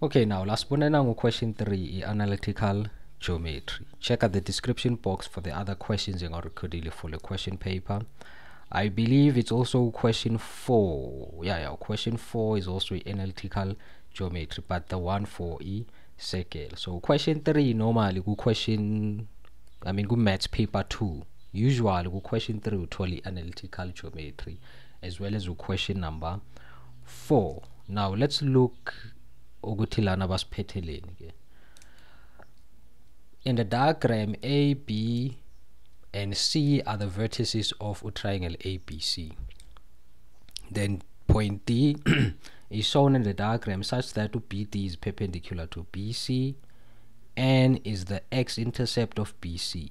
Okay, now last one, question 3, analytical geometry. Check out the description box for the other questions in order to follow the question paper. I believe it's also question 4. Yeah, question 4 is also analytical geometry, but the one for E circle. So question 3 normally go question, I mean go maths paper 2. Usually go question 3 totally analytical geometry, as well as question number 4. Now let's look in the diagram. A, B and C are the vertices of a triangle ABC. Then point D is shown in the diagram such that BD is perpendicular to BC. N is the x-intercept of BC,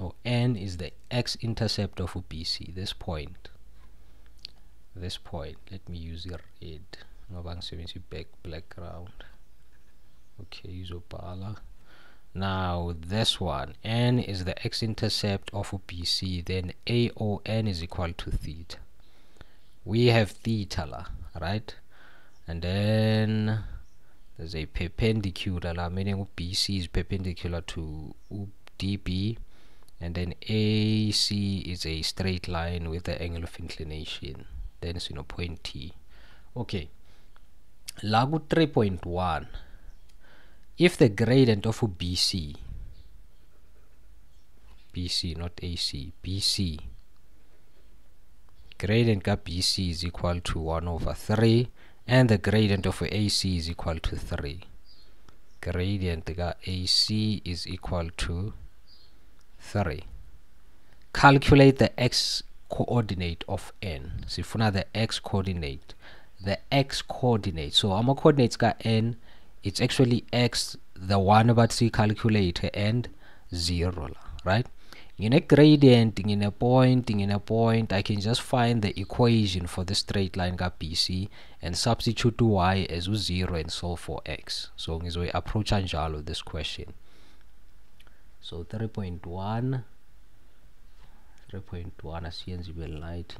or N is the x-intercept of BC, this point. Let me use the red background. Okay, Zopala. Now this one, N is the x-intercept of BC, then AON is equal to theta. We have theta, right? And then there's a perpendicular, meaning BC is perpendicular to DB, and then AC is a straight line with the angle of inclination. Then it's point T. Okay. Lagu 3.1. If the gradient of BC, not AC, BC, gradient of BC is equal to 1/3, and the gradient of AC is equal to 3. Gradient of AC is equal to 3. Calculate the x coordinate of N. Sifuna the x coordinate. The x coordinate, so our coordinates got N, it's actually x, the 1/3 calculator, and 0, right? In a gradient, in a point, I can just find the equation for the straight line got BC and substitute to y as 0 and solve for x. So we approach Anjalo this question. So 3.1 as you light.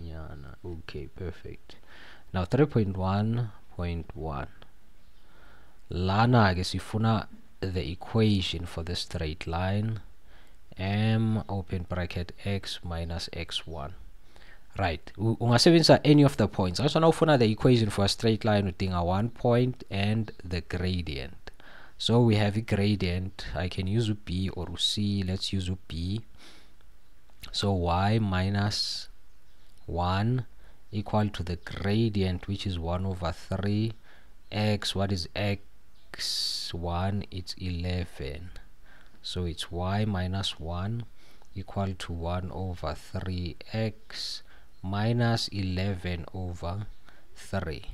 Okay, perfect. Now 3.1.1, lana sifuna the equation for the straight line m (x minus x1). Right. Ungasebenzisa any of the points. I just want to find the equation for a straight line with a 1 point and the gradient. So we have a gradient. I can use B or C. Let's use B. So y minus 1 equal to the gradient, which is 1/3 x. What is x1? It's 11. So it's y minus 1 equal to 1/3 x minus 11/3.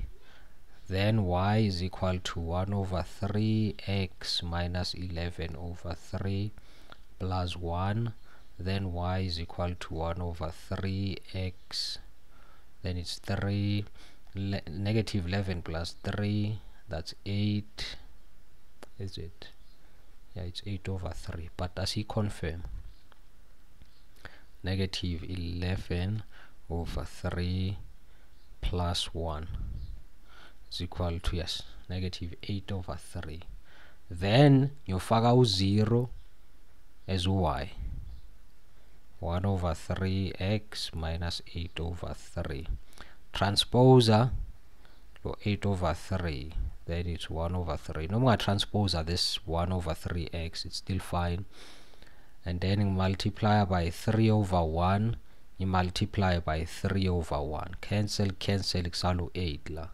Then y is equal to 1/3 x minus 11/3 plus 1. Then y is equal to 1/3 x. Then it's 3, negative 11 plus 3, that's 8, is it? Yeah, it's 8/3, but does he confirm? Negative 11/3 plus 1 is equal to, yes, negative 8/3. Then you figure out 0 as y. 1/3 x minus 8/3. Transposer 8/3. Then it's 1/3. No more transposer this 1/3 x. It's still fine. And then you multiply by 3/1. You multiply by 3/1. Cancel. Xalu 8 la.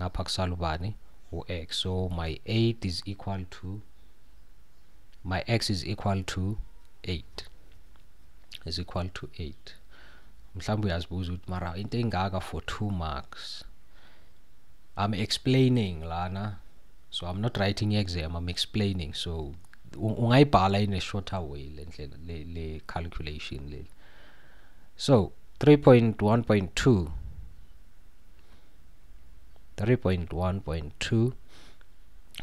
Ngapak salubani o x. So my 8 is equal to, my x is equal to 8. Is equal to 8. Mhlambe uyazibuza ukuthi mara into engaka for 2 marks. I'm explaining lana, so I'm not writing exam, I'm explaining. So ungayibhala in a shorter way le calculation le. So 3.1.2,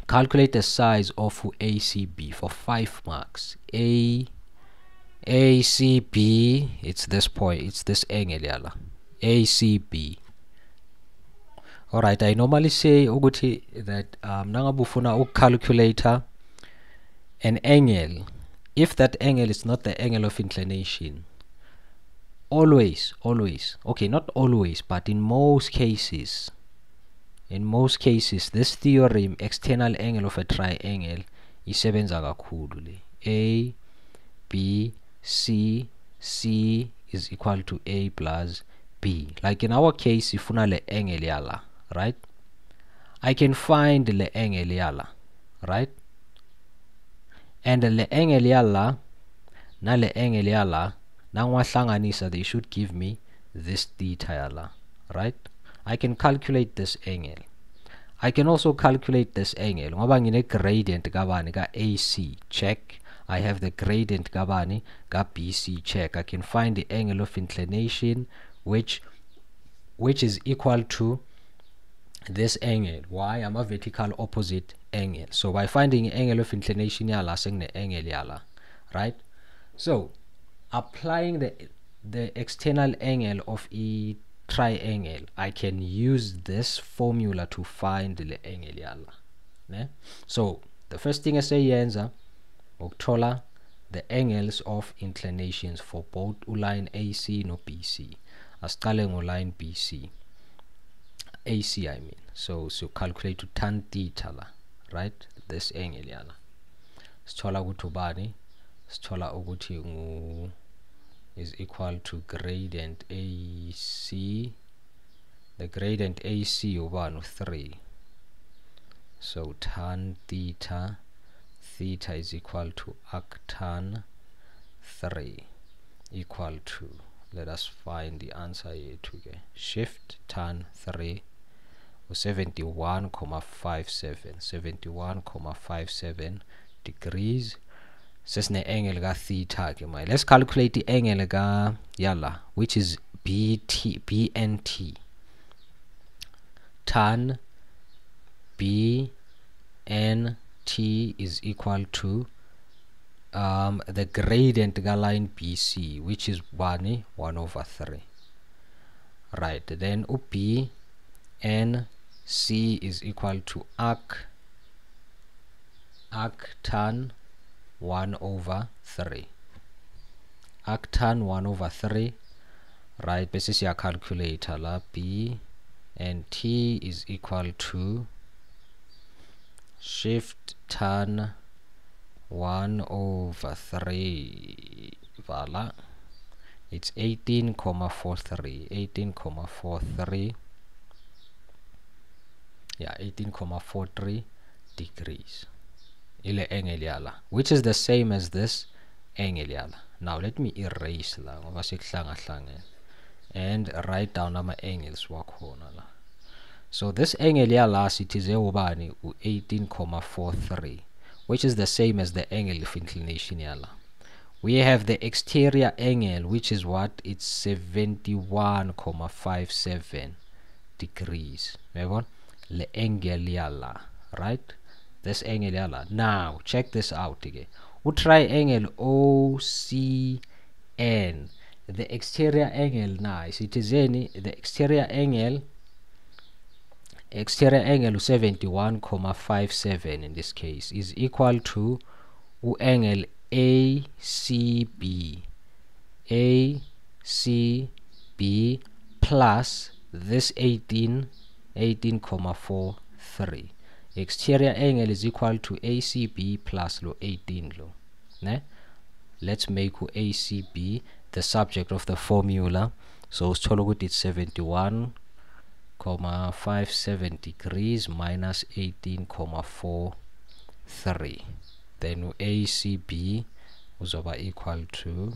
calculate the size of ACB for 5 marks. ACB, it's this point, it's this angle. ACB. Alright, I normally say ukuthi that nangabe ufuna ukukhalculate an angle, if that angle is not the angle of inclination, always, okay, not always, but in most cases this theorem, external angle of a triangle, isebenza kakhulu le. A, B, C, C is equal to A plus B. Like in our case, ifuna le angle yala, right? I can find le angle yala, right? And le angle yala na le angle yala nangwahlanganisa, they should give me this theta yala, right? I can calculate this angle. I can also calculate this angle ngoba ngine gradient kabani ka AC, check. I have the gradient kabani ka BC, check. I can find the angle of inclination which is equal to this angle. Why? I'm a vertical opposite angle. So by finding angle of inclination yala sengne angle yala, right? So applying the external angle of a triangle, I can use this formula to find the angle yala, ne? So the first thing I say yenza ukuthola the angles of inclinations for both uline AC no BC. Asiqale ngoline BC, AC I mean. So calculate to tan theta la, right? This angle yala. Sithola ukuthi ubani? Sithola ukuthi ngu is equal to gradient AC. The gradient AC ubani 3. So tan theta, theta is equal to arctan 3 equal to, let us find the answer here together. Shift tan 3 71.57 degrees. Sesne angle ga theta ke mai. Let's calculate the angle ga yala, which is BNT. Tan BNT is equal to the gradient ga line BC, which is 1/3, right? Then BNC is equal to arctan 1/3, arctan 1/3, right? This is your calculator la. BNT is equal to shift tan 1/3 vala. It's 18.43, yeah, 18.43 degrees ile angle yala, which is the same as this angle yala. Now let me erase la ngoba sekuhlangahlangene and write down ama angles wakhona la. So this angle yala sithize ubani u 18.43, which is the same as the angle of inclination yala. We have the exterior angle, which is what? It's 71.57 degrees. Remember? Le angle yala, right? This angle yala. Now check this out again. We triangle OCN. The exterior angle, nice. It is any the exterior angle. Exterior angle 71.57 in this case is equal to angle ACB. ACB plus this 18.43. Exterior angle is equal to ACB plus lo 18 lo. Ne? Let's make ACB the subject of the formula. So it's 71.57 degrees minus 18.43. Then ACB was over equal to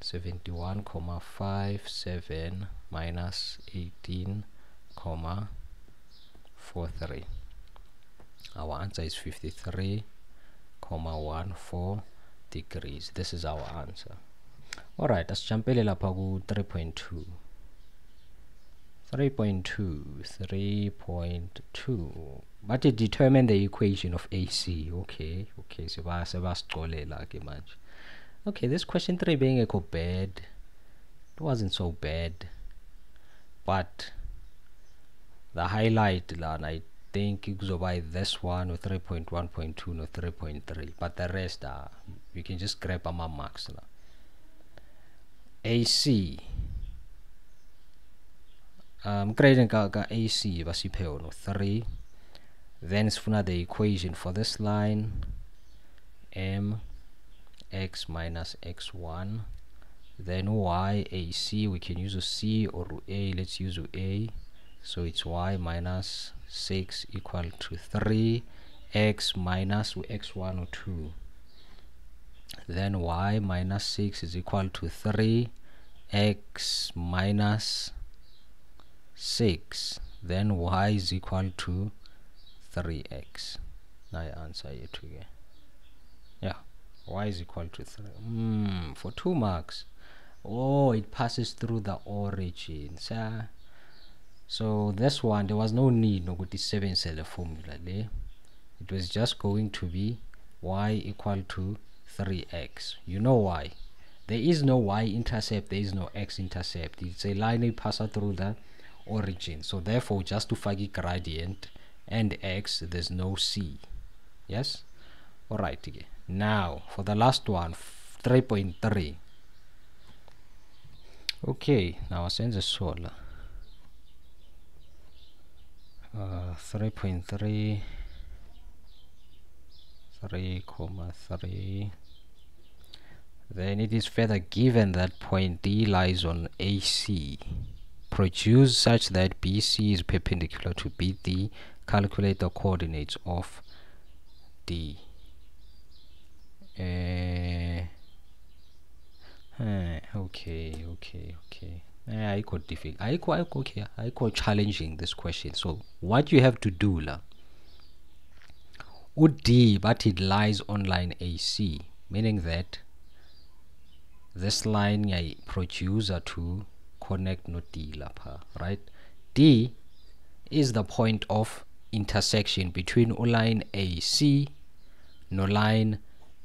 71.57 minus 18.43. Our answer is 53.14 degrees. This is our answer. Alright, let's jump in 3.2. 3.2, but it determines the equation of AC. Okay, so much. Okay, this question 3 being a bad, it wasn't so bad, but the highlight line, I think you go by this one or 3.1.2 or 3.3, but the rest are you can just grab a max now. AC grading ka AC basipeo no 3, then it's for the equation for this line mx minus x1, then y AC we can use a C or a, let's use a, so it's y minus 6 equal to 3, x minus x1 or 2, then y minus 6 is equal to 3, x minus 6, then y is equal to 3x. Now I answer it again. Yeah, y is equal to 3 for 2 marks. Oh, it passes through the origins. So this one there was no need no good 7 cell formula. It was just going to be y equal to 3x. You know why? There is no y intercept, there is no x intercept. It's a line that passes through the origin. So therefore just to find gradient and x, there's no c. Yes? Alright again. Now for the last one, 3.3. Okay, now I send the solar 3.3 3,3. Then it is further given that point D lies on AC. Produce such that BC is perpendicular to BD. Calculate the coordinates of D. Okay. I got difficult. I got challenging this question. So what you have to do la, D, but it lies on line AC, meaning that this line I producer to connect no D lapa, right? D is the point of intersection between line AC no line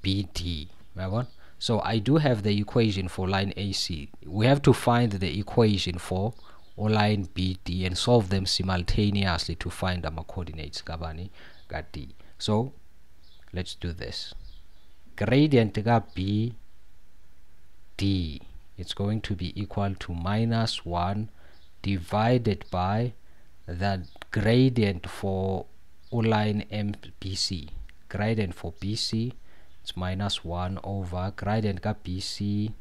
BD. Remember? So I do have the equation for line AC. We have to find the equation for line BD and solve them simultaneously to find our coordinates kabani got D. So let's do this. Gradient of B D, it's going to be equal to minus 1 divided by the gradient for line BC. Gradient for BC it's minus 1 over gradient of BC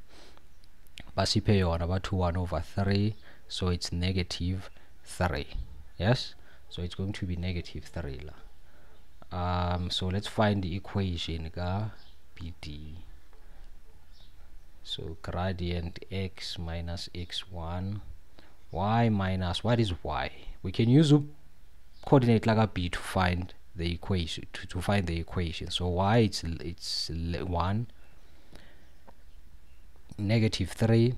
basipe on about 1 over 3, so it's negative 3. Yes, so it's going to be negative 3 la. So let's find the equation BD. So gradient x minus x1, y minus, what is y? We can use a coordinate like a b to find the equation, to find the equation. So y it's 1 negative 3,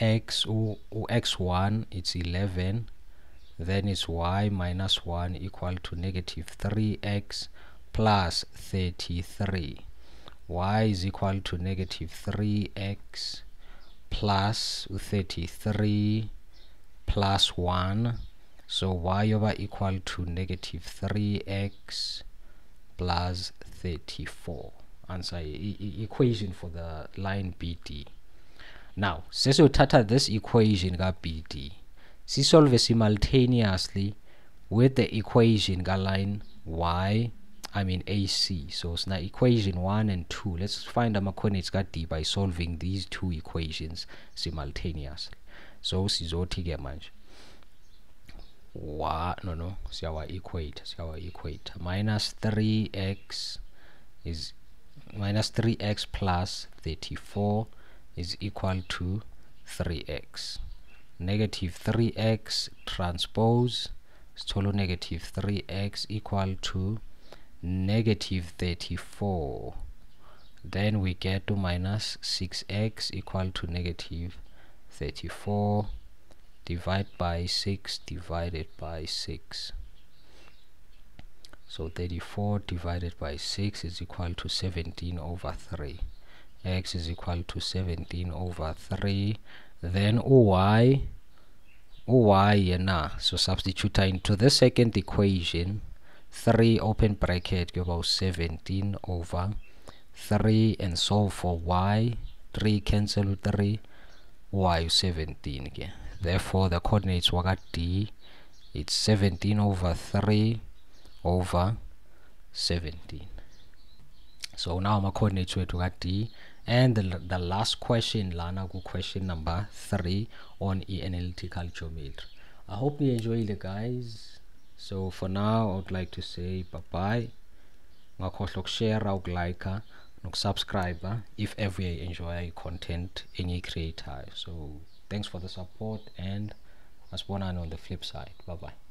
x or x1 it's 11, then it's y minus 1 equal to negative 3x plus 33. Y is equal to negative 3x plus 33 plus 1, so y over equal to negative 3x plus 34. Answer equation for the line BD. Now since you tata this equation got BD, she solve simultaneously with the equation line AC. So it's now equation 1 and 2. Let's find our coordinates got D by solving these two equations simultaneously. So sizothi manje. No. Siyawa equate. Minus 3x plus 34 is equal to 3x. Negative 3x transpose solo negative 3x equal to negative 34, then we get to minus 6x equal to negative 34 divided by 6 divided by 6, so 34 divided by 6 is equal to 17 over 3. X is equal to 17 over 3, then y y na. So substitute into the second equation 3 open bracket go about 17 over 3 and so for y 3 cancel 3 y 17 again. Therefore the coordinates were d, it's 17 over 3 over 17. So now my coordinates were to d. And the last question, lana go question number 3 on analytical geometry. I hope you enjoyed it, guys. So for now, I would like to say bye bye. Ngakhohlwa share, like, and subscribe if ever you enjoy content any creator. So thanks for the support and as one on the flip side. Bye bye.